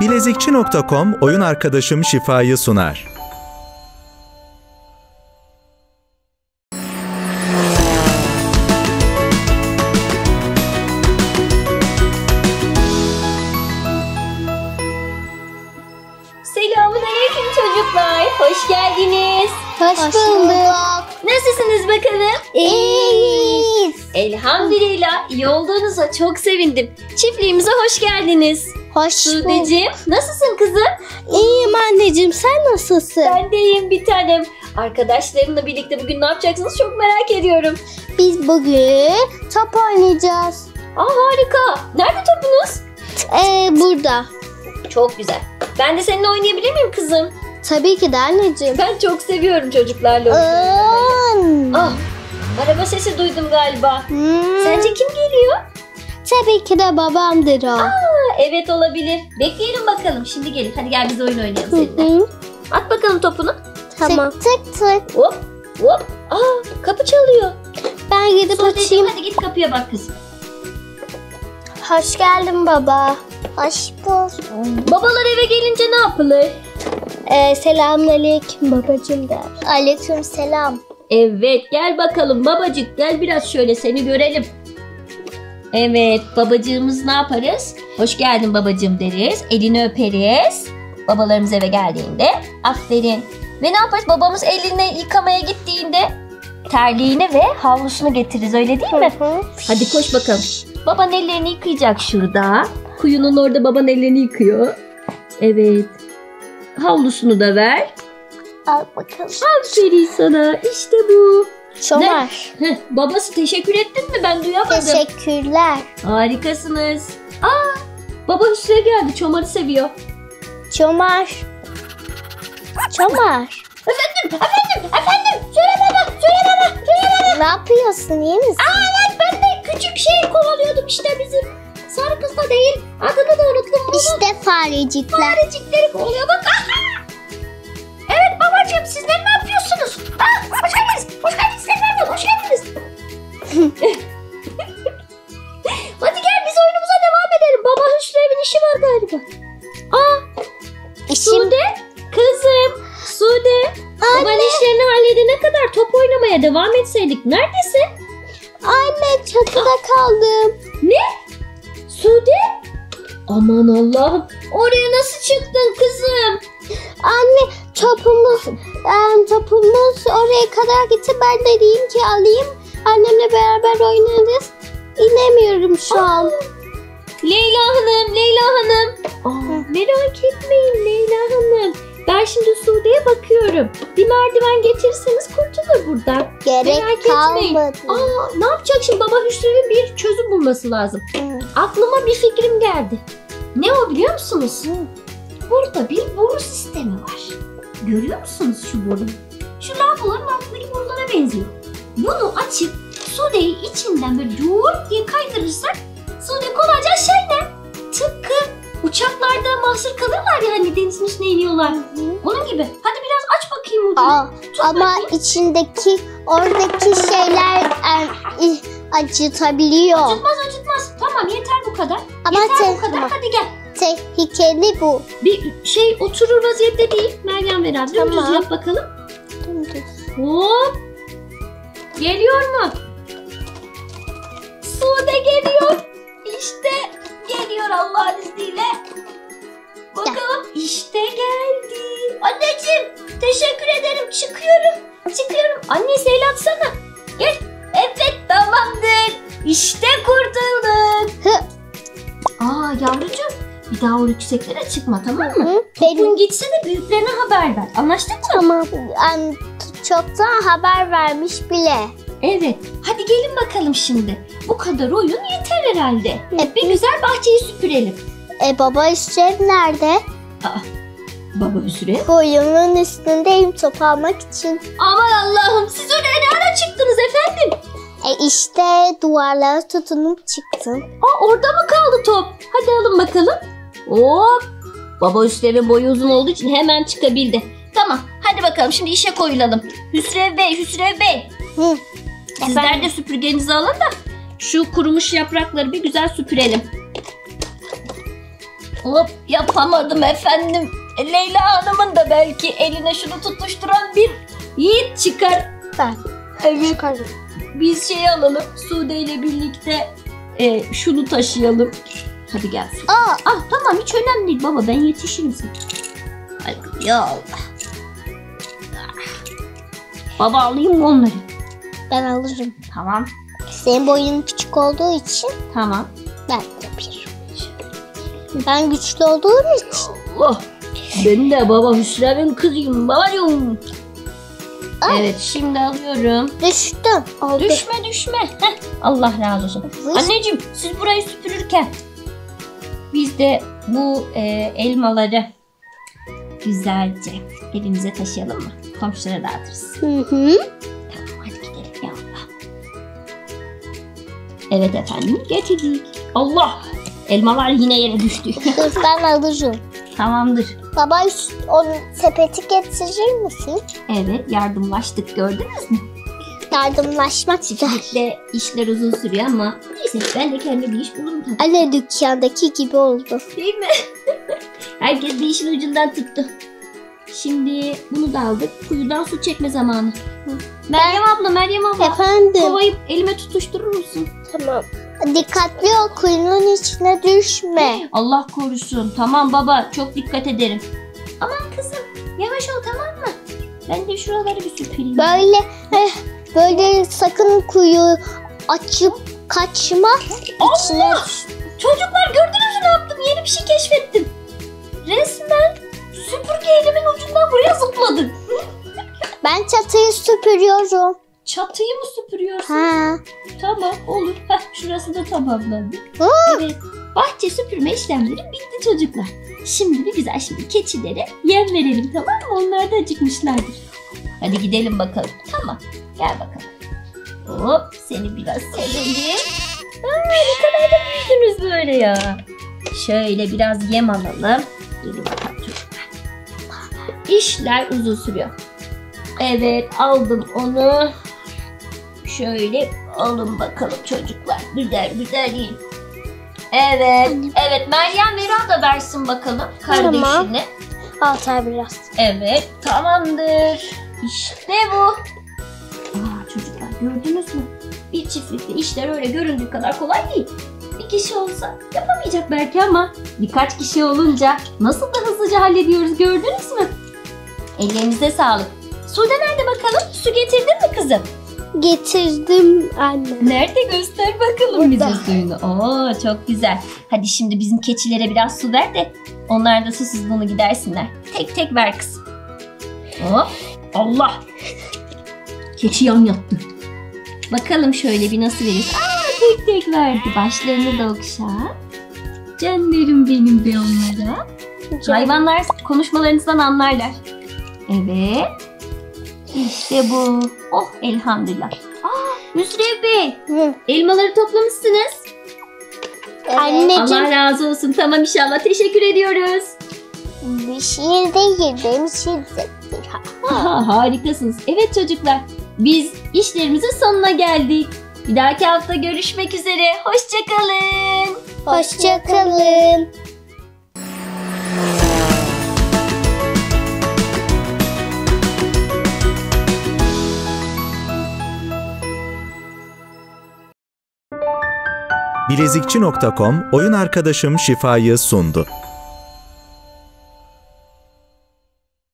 Bilezikçi.com oyun arkadaşım şifayı sunar. Selamünaleyküm çocuklar. Hoş geldiniz. Hoş bulduk. Nasılsınız bakalım? İyiyiz. Elhamdülillah, iyi olduğunuza çok sevindim. Çiftliğimize hoş geldiniz. Hoş bulduk. Sudeciğim, nasılsın kızım? İyiyim anneciğim, sen nasılsın? Ben de iyiyim bir tanem. Arkadaşlarımla birlikte bugün ne yapacaksınız çok merak ediyorum. Biz bugün top oynayacağız. Aa, harika. Nerede topunuz? Burada. Çok güzel. Ben de seninle oynayabilir miyim kızım? Tabii ki de anneciğim. Ben çok seviyorum çocuklarla oynamayı. Ah, araba sesi duydum galiba. Sence kim geliyor? Tabii ki de babamdır o. Aa, evet olabilir. Bekleyelim bakalım. Şimdi gelin. Hadi gel biz oyun oynayalım seninle. At bakalım topunu. Tamam. Tık tık tık. Hop hop. Aa, kapı çalıyor. Ben gidip açayım. Hadi git kapıya bak kızım. Hoş geldin baba. Hoş bulduk. Babalar eve gelince ne yapılır? Selamünaleyküm babacığım der. Aleyküm selam. Evet, gel bakalım babacık, gel biraz şöyle seni görelim. Evet, babacığımız ne yaparız? Hoş geldin babacığım deriz. Elini öperiz. Babalarımız eve geldiğinde aferin. Ve ne yaparız? Babamız elini yıkamaya gittiğinde terliğini ve havlusunu getiririz, öyle değil mi? Hadi koş bakalım. Baban ellerini yıkayacak şurada. Kuyunun orada baban ellerini yıkıyor. Evet. Havlusunu da ver. Al bakalım. Aferin sana. İşte bu. Çomar. Heh, babası teşekkür ettin mi? Ben duyamadım. Teşekkürler. Harikasınız. Aa, baba Hüsrev geldi. Çomar'ı seviyor. Çomar. Çomar. Efendim. Söyle baba. Ne yapıyorsun? İyi misin? Aa, ben de küçük şey kovalıyordum işte bizim. Sarı kızla değil. Adını da unuttum. Bunu. İşte farecikler. Farecikleri oluyor bak. Aha! Evet babacığım, sizler ne yapıyorsunuz? Aa, hoş geldiniz. Hoş geldiniz. Hadi gel biz oyunumuza devam edelim. Baba Hüsrev'in işi var galiba. Aa! Sude, kızım. Sude. Babanın işlerini halledene kadar top oynamaya devam etseydik. Neredesin? Anne, çatıda kaldım. Ne? Sude? Aman Allah'ım. Oraya nasıl çıktın kızım? Anne, topumuz oraya kadar gitti. Ben de diyeyim ki alayım. Annemle beraber oynarız. İnemiyorum şu an. Leyla Hanım. Aa, merak etmeyin Leyla Hanım. Ben şimdi Sude'ye bakıyorum. Bir merdiven geçirseniz kurtulur buradan. Merak etmeyin. Aa, ne yapacak şimdi? Baba Hüsrev'in bir çözüm bulması lazım. Aklıma bir fikrim geldi. Ne o biliyor musunuz? Burada bir boru sistemi var. Görüyor musunuz şu boruyu? Şu lambaların altındaki borulara benziyor. Bunu açıp Sude'yi içinden böyle yoğurt diye kaydırırsak Sude kolayca şeyle tıpkı uçaklarda mahsur kalırlar ya, hani denizin üstüne iniyorlar. Onun gibi. Hadi biraz aç bakayım ucunu. Ama bakayım. İçindeki oradaki şeyler acıtabiliyor. Acıtmaz. Tamam, yeter bu kadar. Ama yeter bu kadar. Hadi gel. Tehlikeli bu. Bir şey oturur vaziyette değil. Meryem ver abi. Tamam. Dümdüz yap bakalım. Dümdüz. Hop. Geliyor mu? Sude geliyor. İşte geliyor Allah'ın izniyle. Bakalım. İşte geldi. Anneciğim, teşekkür ederim. Çıkıyorum. Anne, el atsana. Gel. Evet, tamamdır. İşte kurtulduk. Aa yavrucuğum, bir daha o yükseklere çıkma, tamam mı? Topun gitse de büyüklerine haber ver. Anlaştık mı? Tamam. Yani çoktan haber vermiş bile. Evet. Hadi gelin bakalım şimdi. Bu kadar oyun yeter herhalde. Bir güzel bahçeyi süpürelim. Baba Hüsrev nerede? Aa, Baba Hüsrev? Koyunun üstündeyim top almak için. Aman Allah'ım, siz oraya ne ara çıktınız efendim? İşte duvarlara tutunup çıktım. Aa, orada mı kaldı top? Hadi alın bakalım. Hop. Baba Hüsrev'in boyu uzun olduğu için hemen çıkabildi. Tamam, hadi bakalım şimdi işe koyulalım. Hüsrev Bey. Sizler de süpürgenizi alın da şu kurumuş yaprakları bir güzel süpürelim. Hop, yapamadım efendim. Leyla Hanım'ın da belki eline şunu tutuşturan bir yiğit çıkar. Ben. Evet. Çıkardım. Biz şey alalım, Sude ile birlikte şunu taşıyalım. Hadi gelsin. Aa, ah tamam, hiç önemli değil baba, ben yetişirim sana. Hadi ya Allah. Baba alayım mı onları? Ben alırım. Tamam. Senin boyun küçük olduğu için. Tamam. Ben yapıyorum. Ben güçlü olduğum için. Allah. Ben de baba Hüsrev'in kızıyım babacığım. Evet, şimdi alıyorum. Düştüm. Aldı. Düşme düşme. Heh, Allah razı olsun. Anneciğim, siz burayı süpürürken biz de bu elmaları güzelce elimize taşıyalım mı? Komşulara dağıtırız. Hı hı. Tamam, hadi gidelim ya Allah. Evet efendim, getirdik. Allah! Elmalar yine yere düştü. Ben alırım. Tamamdır. Baba o sepeti getirir misin? Evet, yardımlaştık, gördünüz mü? Yardımlaşmak güzel. İşler uzun sürüyor ama neyse, ben de kendi bir iş bulurum tabii. Anne dükkandaki gibi oldu. Değil mi? Herkes bir işin ucundan tuttu. Şimdi bunu da aldık. Kuyudan su çekme zamanı. Hı. Meryem abla. Efendim? Kovayı elime tutuşturur musun? Tamam. Dikkatli ol, kuyunun içine düşme. Allah korusun. Tamam baba, çok dikkat ederim. Aman kızım, yavaş ol tamam mı? Ben de şuraları bir süpüreyim. Böyle sakın kuyu açıp kaçma. Allah! İçine... Çocuklar gördünüz mü ne yaptım? Yeni bir şey keşfettim. Resmen süpürge elimin ucundan buraya zıpladım. Ben çatıyı süpürüyorum. Çatıyı mı süpürüyorsun? Ha. Tamam, olur. Heh, şurası da tamamlandı. Evet, bahçe süpürme işlemleri bitti çocuklar. Şimdi şimdi keçilere yem verelim tamam mı? Onlar da acıkmışlardır. Hadi gidelim bakalım. Tamam, gel bakalım. Hop, seni biraz sevelim. Aa, ne kadar da büyüdünüz böyle ya. Şöyle biraz yem alalım. Dur bakalım çocuklar. İşler uzun sürüyor. Evet, aldım onu. Şöyle alın bakalım çocuklar. Güzel güzel yiyin. Evet. Anne. Evet, Meryem Vera da versin bakalım kardeşini. Tamam. Altay biraz. Evet, tamamdır. İşte bu. Aa, çocuklar gördünüz mü? Bir çiftlikte işler öyle göründüğü kadar kolay değil. Bir kişi olsa yapamayacak belki ama birkaç kişi olunca nasıl da hızlıca hallediyoruz, gördünüz mü? Ellerinize sağlık. Sude nerede bakalım? Su getirdin mi kızım? Getirdim anne. Nerede? Göster bakalım bize suyunu. Oo, çok güzel. Hadi şimdi bizim keçilere biraz su ver de onlar da susuzluğunu gidersinler. Tek tek ver kızım. Hop. Allah. Keçi yan yattı. Bakalım şöyle bir nasıl verir. Aa, tek tek verdi. Başlarını da okşa. Canlarım benim de onlara. Hayvanlar konuşmalarınızdan anlarlar. Evet. İşte bu. Oh, elhamdülillah. Aa, Hüsrev Bey. Hı. Elmaları toplamışsınız. Evet. Anneciğim. Allah razı olsun. Tamam inşallah. Teşekkür ediyoruz. Bir şey değil. Benim şiirdir. Harikasınız. Evet çocuklar. Biz işlerimizin sonuna geldik. Bir dahaki hafta görüşmek üzere. Hoşçakalın. Hoşçakalın. Bilezikçi.com oyun arkadaşım Şifa'yı sundu.